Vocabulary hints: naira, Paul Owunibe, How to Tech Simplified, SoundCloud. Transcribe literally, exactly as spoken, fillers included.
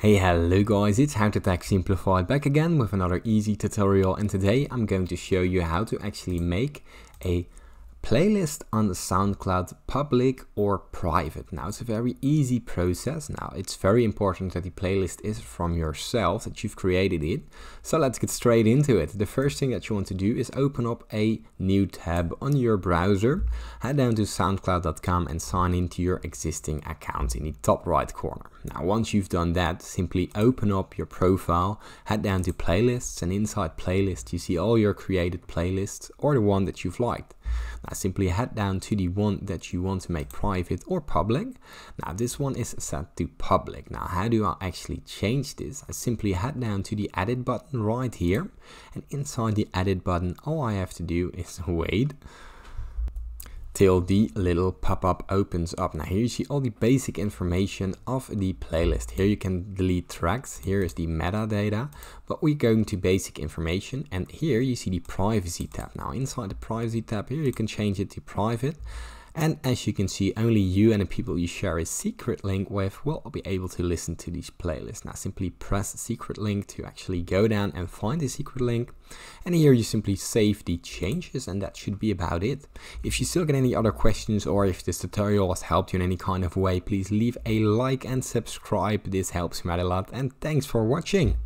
Hey, hello guys, it's How to Tech Simplified back again with another easy tutorial, and today I'm going to show you how to actually make a playlist on the SoundCloud public or private. Now it's a very easy process. Now it's very important that the playlist is from yourself, that you've created it. So let's get straight into it. The first thing that you want to do is open up a new tab on your browser, head down to soundcloud dot com and sign into your existing account in the top right corner. Now once you've done that, simply open up your profile, head down to playlists, and inside playlist you see all your created playlists or the one that you've liked. Now simply head down to the one that you want to make private or public. Now this one is set to public. Now how do I actually change this? I simply head down to the edit button right here, and inside the edit button all I have to do is wait till the little pop-up opens up. Now here you see all the basic information of the playlist. Here you can delete tracks, here is the metadata, but we're going to basic information, and here you see the privacy tab. Now inside the privacy tab here you can change it to private, and as you can see, only you and the people you share a secret link with will be able to listen to these playlists. Now simply press secret link to actually go down and find the secret link. And here you simply save the changes, and that should be about it. If you still get any other questions or if this tutorial has helped you in any kind of way, please leave a like and subscribe. This helps me out a lot, and thanks for watching.